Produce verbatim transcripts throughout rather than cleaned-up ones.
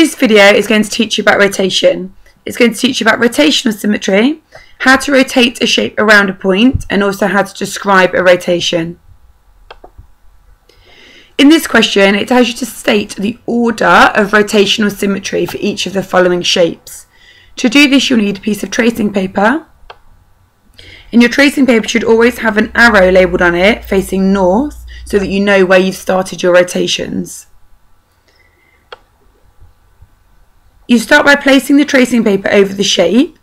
This video is going to teach you about rotation. It's going to teach you about rotational symmetry, how to rotate a shape around a point, and also how to describe a rotation. In this question, it tells you to state the order of rotational symmetry for each of the following shapes. To do this, you'll need a piece of tracing paper. And your tracing paper should always have an arrow labelled on it facing north, so that you know where you've started your rotations. You start by placing the tracing paper over the shape,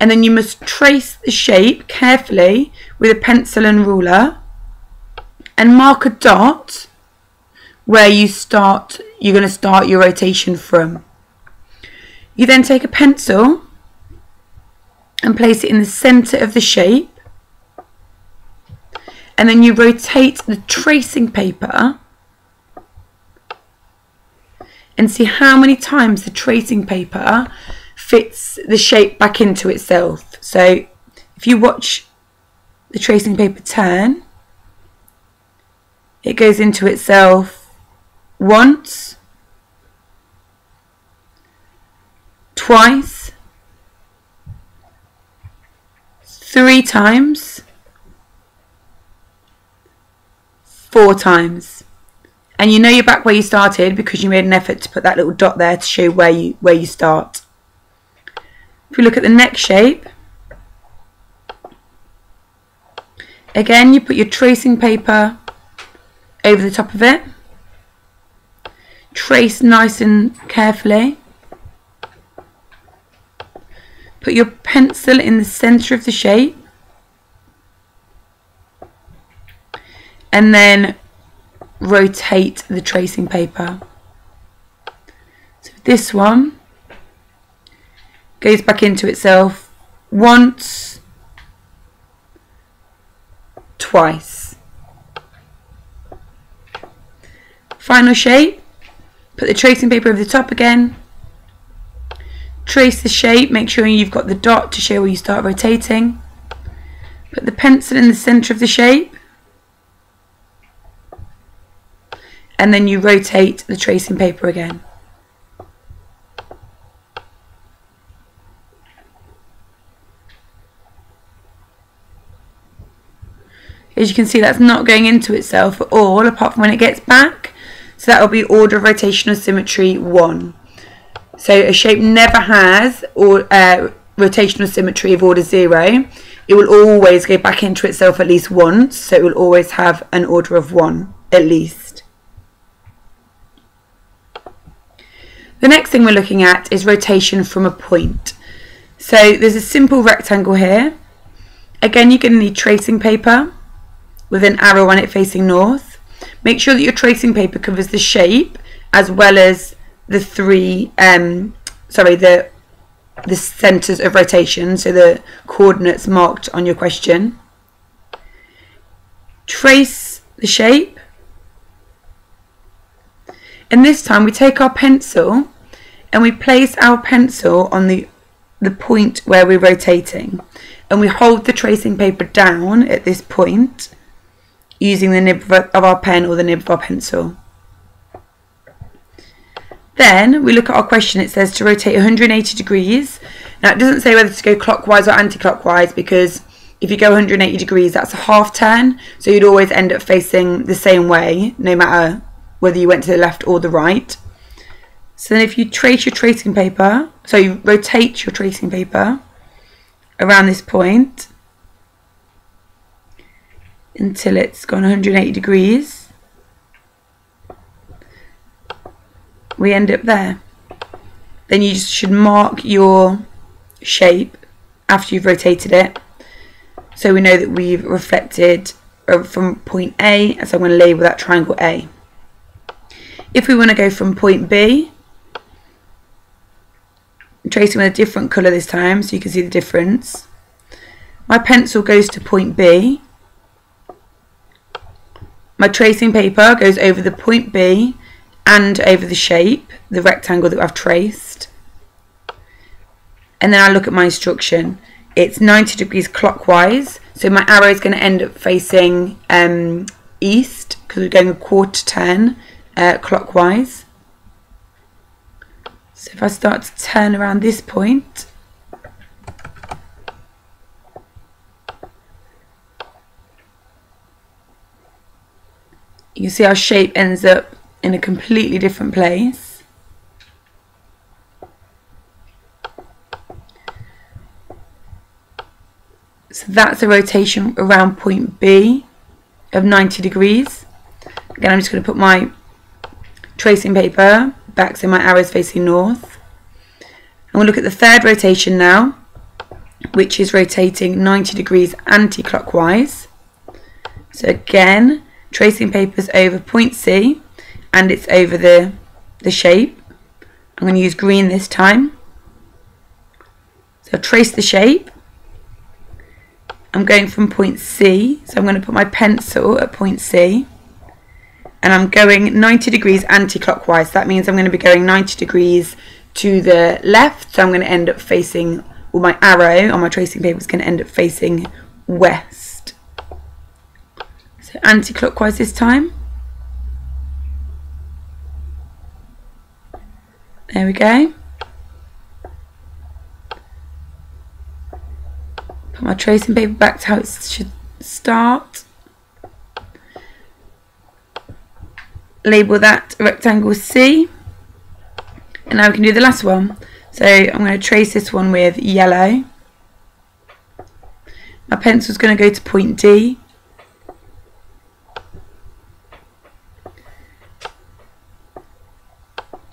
and then you must trace the shape carefully with a pencil and ruler and mark a dot where you start, you're going to start your rotation from. You then take a pencil and place it in the centre of the shape, and then you rotate the tracing paper and see how many times the tracing paper fits the shape back into itself. So if you watch the tracing paper turn, it goes into itself once, twice, three times, four times. And you know you're back where you started because you made an effort to put that little dot there to show where you, where you start. If we look at the next shape, again you put your tracing paper over the top of it, trace nice and carefully, put your pencil in the centre of the shape, and then rotate the tracing paper. So this one goes back into itself once, twice. Final shape, put the tracing paper over the top again, trace the shape, make sure you've got the dot to show where you start rotating, put the pencil in the centre of the shape, and then you rotate the tracing paper again. As you can see, that's not going into itself at all, apart from when it gets back. So that will be order of rotational symmetry one. So a shape never has or uh, rotational symmetry of order zero. It will always go back into itself at least once, so it will always have an order of one, at least. The next thing we're looking at is rotation from a point. So there's a simple rectangle here. Again, you're going to need tracing paper with an arrow on it facing north. Make sure that your tracing paper covers the shape as well as the three, um, sorry, the, the centres of rotation, so the coordinates marked on your question. Trace the shape. And this time we take our pencil and we place our pencil on the, the point where we're rotating, and we hold the tracing paper down at this point using the nib of our pen or the nib of our pencil. Then we look at our question. It says to rotate one hundred eighty degrees. Now it doesn't say whether to go clockwise or anti-clockwise, because if you go one hundred eighty degrees, that's a half turn, so you'd always end up facing the same way no matter whether you went to the left or the right. So then if you trace your tracing paper, so you rotate your tracing paper around this point until it's gone one hundred eighty degrees, we end up there. Then you just should mark your shape after you've rotated it, so we know that we've reflected from point A, and so I'm going to label that triangle A. If we want to go from point B, I'm tracing with a different colour this time so you can see the difference. My pencil goes to point B. My tracing paper goes over the point B and over the shape, the rectangle that I've traced. And then I look at my instruction. It's ninety degrees clockwise, so my arrow is going to end up facing um, east, because we're going a quarter turn. Uh, clockwise, So if I start to turn around this point, you can see our shape ends up in a completely different place. So that's a rotation around point B of ninety degrees. Again, I'm just going to put my tracing paper back so my arrow is facing north. And we'll look at the third rotation now, which is rotating ninety degrees anti-clockwise. So again, tracing papers over point C, and it's over the, the shape. I'm going to use green this time. So I'll trace the shape. I'm going from point C, so I'm going to put my pencil at point C, and I'm going ninety degrees anti-clockwise. That means I'm going to be going ninety degrees to the left, so I'm going to end up facing, well, my arrow on my tracing paper is going to end up facing west. So anti-clockwise this time. There we go. Put my tracing paper back to how it should start. Label that rectangle C, and now we can do the last one. So I'm going to trace this one with yellow. My pencil's going to go to point D,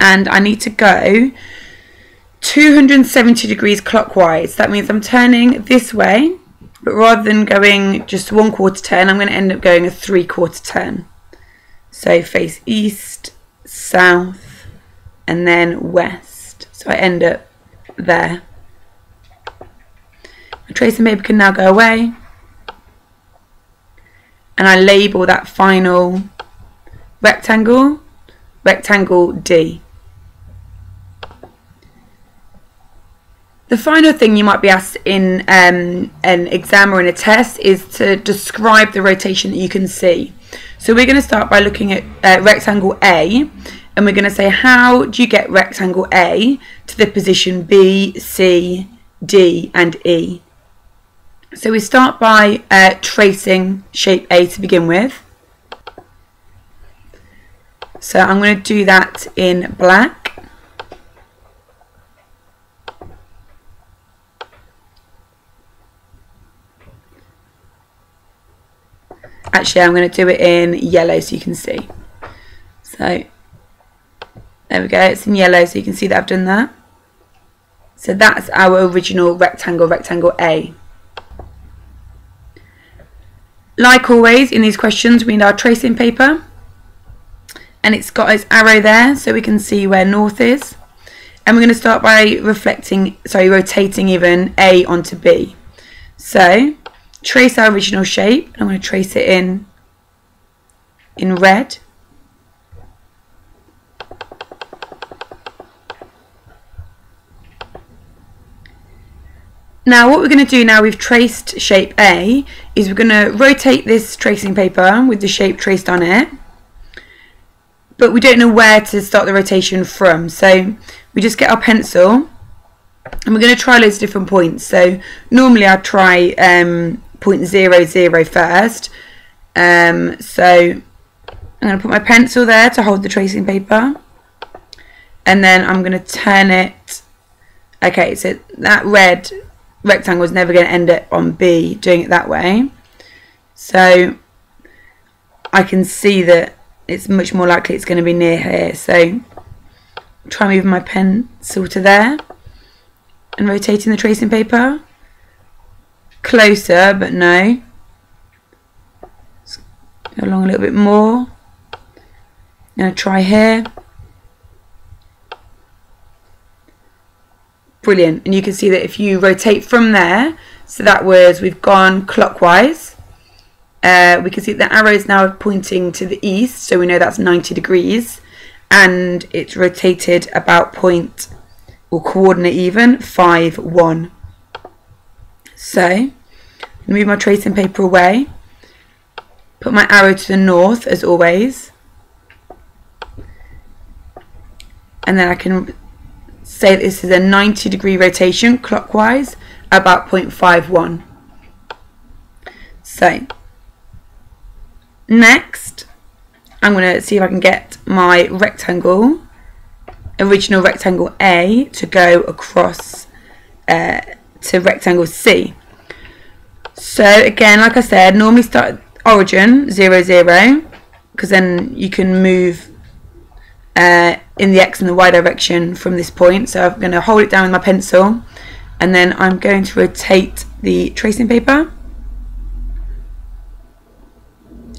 and I need to go two hundred seventy degrees clockwise. That means I'm turning this way, but rather than going just one quarter turn, I'm going to end up going a three quarter turn. So face east, south, and then west. So I end up there. My tracing paper can now go away, and I label that final rectangle, rectangle D. The final thing you might be asked in um, an exam or in a test is to describe the rotation that you can see. So we're going to start by looking at uh, rectangle A, and we're going to say, how do you get rectangle A to the position B, C, D and E? So we start by uh, tracing shape A to begin with. So I'm going to do that in black. Actually, I'm going to do it in yellow so you can see. So, there we go. It's in yellow so you can see that I've done that. So that's our original rectangle, rectangle A. Like always, in these questions, we need our tracing paper. And it's got its arrow there so we can see where north is. And we're going to start by reflecting, sorry, rotating even A onto B. So, trace our original shape. I'm going to trace it in in red. Now what we're going to do now we've traced shape A is we're going to rotate this tracing paper with the shape traced on it, but we don't know where to start the rotation from, so we just get our pencil and we're going to try loads of different points. So normally I'd try um, point zero zero first. Um, so I'm going to put my pencil there to hold the tracing paper, and then I'm going to turn it. Okay, so that red rectangle is never going to end up on B doing it that way. So I can see that it's much more likely it's going to be near here. So try moving my pencil to there and rotating the tracing paper. Closer, but no. Go along a little bit more. I'm going to try here. Brilliant. And you can see that if you rotate from there, so that was, we've gone clockwise. Uh, we can see the arrow is now pointing to the east, so we know that's ninety degrees. And it's rotated about point, or coordinate even, five, one. So, move my tracing paper away, put my arrow to the north as always, and then I can say this is a ninety degree rotation clockwise, about zero point five one. So next I'm going to see if I can get my rectangle, original rectangle A, to go across uh, to rectangle C. So again, like I said, normally start at origin zero zero, because then you can move uh, in the X and the Y direction from this point. So I'm going to hold it down with my pencil, and then I'm going to rotate the tracing paper.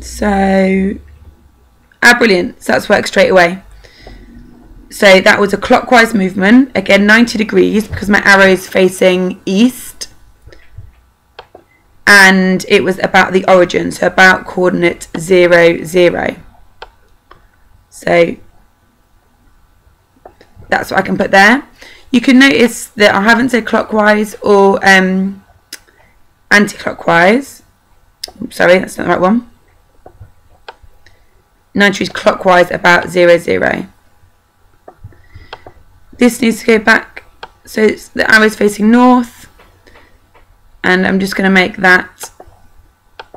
So, ah, brilliant, so that's worked straight away. So that was a clockwise movement, again ninety degrees, because my arrow is facing east, and it was about the origin, so about coordinate zero zero. So that's what I can put there. You can notice that I haven't said clockwise or um, anti-clockwise. Oops, sorry, that's not the right one. ninety degrees clockwise, about zero zero. This needs to go back, so it's the arrow is facing north, and I'm just going to make that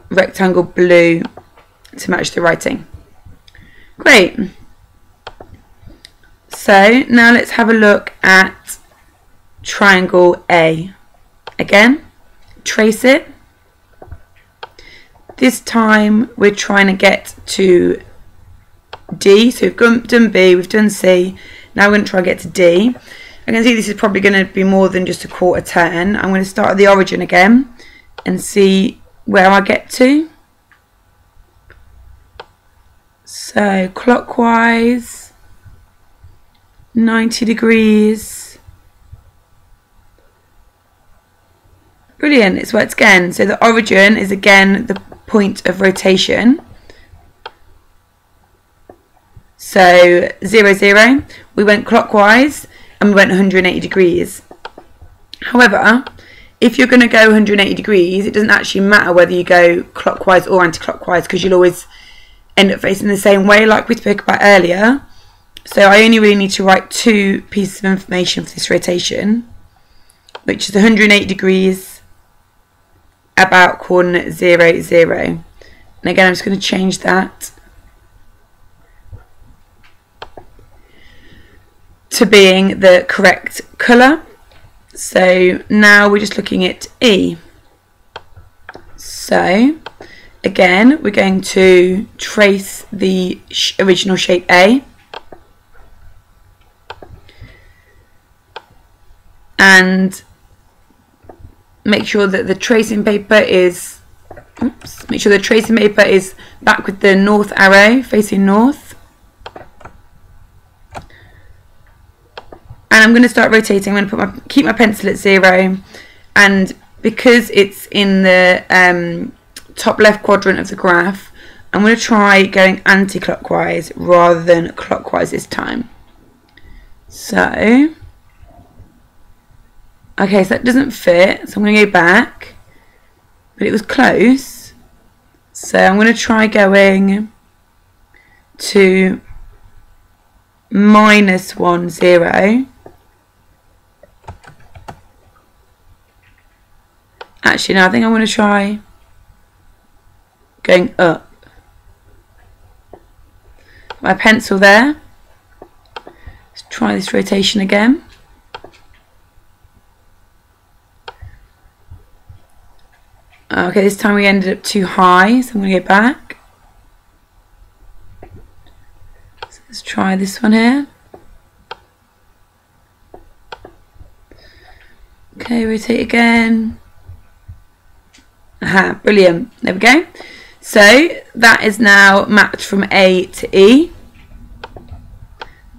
rectangle blue to match the writing. Great. So now let's have a look at triangle A. Again, trace it. This time we're trying to get to D, so we've done B, we've done C, now we're going to try and get to D. I can see this is probably going to be more than just a quarter turn. I'm going to start at the origin again and see where I get to. So clockwise, ninety degrees. Brilliant, it's worked again. So the origin is again the point of rotation. So zero zero, we went clockwise and we went one hundred eighty degrees. However, if you're going to go one hundred eighty degrees, it doesn't actually matter whether you go clockwise or anti-clockwise, because you'll always end up facing the same way, like we spoke about earlier. So I only really need to write two pieces of information for this rotation, which is one hundred eighty degrees, about coordinate zero zero. And again, I'm just going to change that to being the correct colour. So now we're just looking at E. So again, we're going to trace the sh original shape A, and make sure that the tracing paper is oops, make sure the tracing paper is back with the north arrow facing north. And I'm going to start rotating. I'm going to put my, keep my pencil at zero, and because it's in the um, top left quadrant of the graph, I'm going to try going anti-clockwise rather than clockwise this time. So, okay, so that doesn't fit, so I'm going to go back, but it was close. So I'm going to try going to minus one zero. Actually, no, I think I want to try going up. My pencil there. Let's try this rotation again. Okay, this time we ended up too high, so I'm going to go back. So let's try this one here. Okay, rotate again. Aha, brilliant, there we go. So that is now mapped from A to E.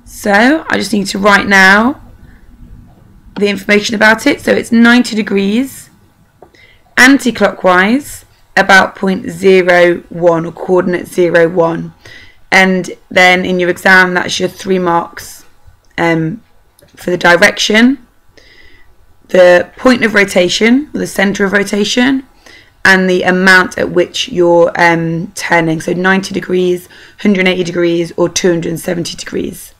So I just need to write now the information about it. So it's ninety degrees, anti-clockwise, about zero point zero one or coordinate zero one. And then in your exam, that's your three marks um, for the direction, the point of rotation, the centre of rotation, and the amount at which you're um, turning, so ninety degrees, one hundred eighty degrees, or two hundred seventy degrees.